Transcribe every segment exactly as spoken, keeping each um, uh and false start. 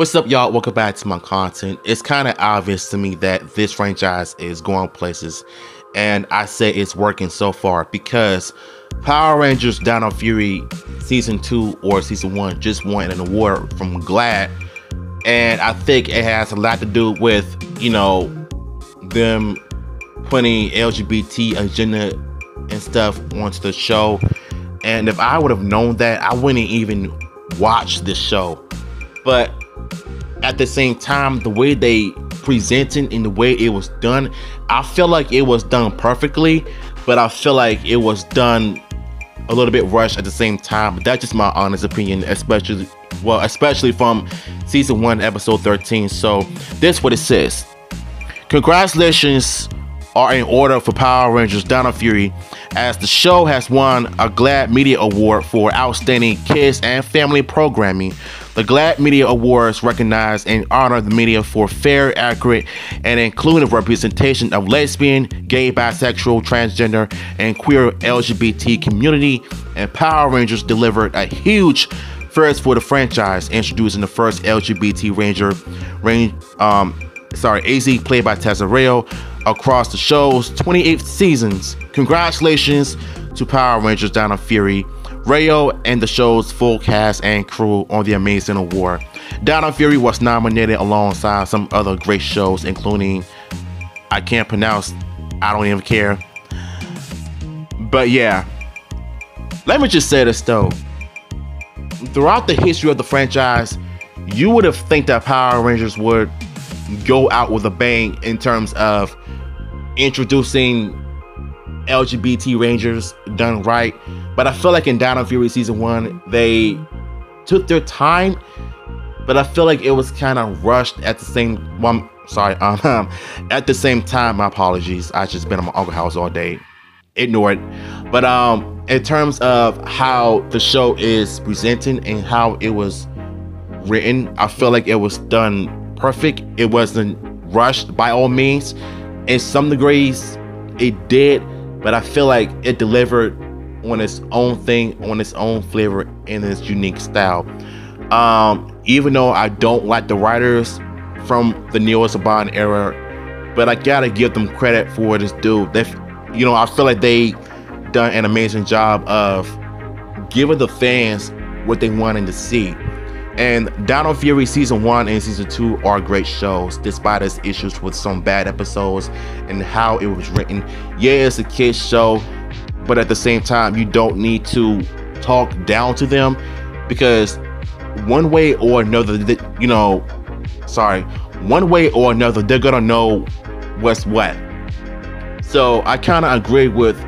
What's up, y'all? Welcome back to my content. It's kind of obvious to me that this franchise is going places, and I say it's working so far because Power Rangers Dino Fury Season two or Season one just won an award from GLAAD, and I think it has a lot to do with, you know, them putting L G B T agenda and stuff onto the show. And if I would have known that, I wouldn't even watch this show. But at the same time, the way they presented and the way it was done, I feel like it was done perfectly, but I feel like it was done a little bit rushed at the same time. But that's just my honest opinion, especially well, especially from Season one, Episode thirteen. So this is what it says. Congratulations are in order for Power Rangers Dino Fury, as the show has won a GLAAD Media Award for Outstanding Kids and Family Programming. The GLAAD Media Awards recognize and honor the media for fair, accurate, and inclusive representation of lesbian, gay, bisexual, transgender, and queer L G B T community, and Power Rangers delivered a huge first for the franchise, introducing the first L G B T Ranger, range, um, sorry, A Z, played by Tessa Rao, across the show's twenty-eight seasons. Congratulations to Power Rangers Dino Fury, Rao, and the show's full cast and crew on the amazing award. Dino Fury was nominated alongside some other great shows, including I can't pronounce, I don't even care. But yeah, let me just say this though. Throughout the history of the franchise, you would have think that Power Rangers would go out with a bang in terms of introducing L G B T Rangers done right, but I feel like in Dino Fury Season one they took their time, but I feel like it was kind of rushed at the same well, I'm sorry um, at the same time. My apologies, I just been at my uncle's house all day, ignore it. But um in terms of how the show is presenting and how it was written, I feel like it was done perfect. It wasn't rushed by all means. In some degrees it did, but I feel like it delivered on its own thing, on its own flavor, in its unique style. Um, even though I don't like the writers from the Neo Saban era, but I gotta give them credit for this dude. They, you know, I feel like they done an amazing job of giving the fans what they wanted to see. And Dino Fury Season one and Season two are great shows, despite its issues with some bad episodes and how it was written. Yeah, it's a kids show, but at the same time, you don't need to talk down to them, because one way or another, you know, sorry, one way or another, they're gonna know what's what. So I kind of agree with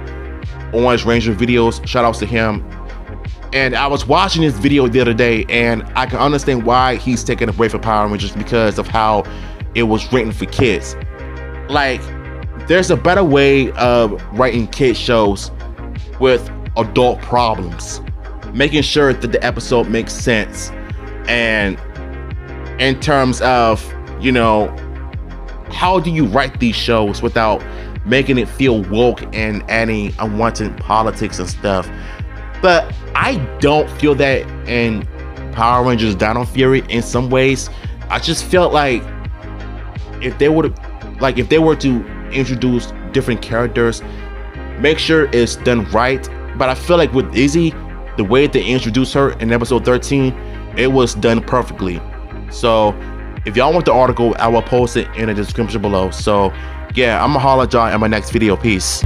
Orange Ranger videos, shout outs to him. And I was watching this video the other day, and I can understand why he's taking away from Power Rangers, because of how it was written for kids. Like, there's a better way of writing kids shows with adult problems, making sure that the episode makes sense, and in terms of, you know, how do you write these shows without making it feel woke and adding unwanted politics and stuff. But I don't feel that in Power Rangers Dino Fury in some ways. I just felt like if they would like if they were to introduce different characters, make sure it's done right. But I feel like with Izzy, the way they introduced her in episode thirteen, it was done perfectly. So if y'all want the article, I will post it in the description below. So yeah, I'm gonna holler at y'all in my next video. Peace.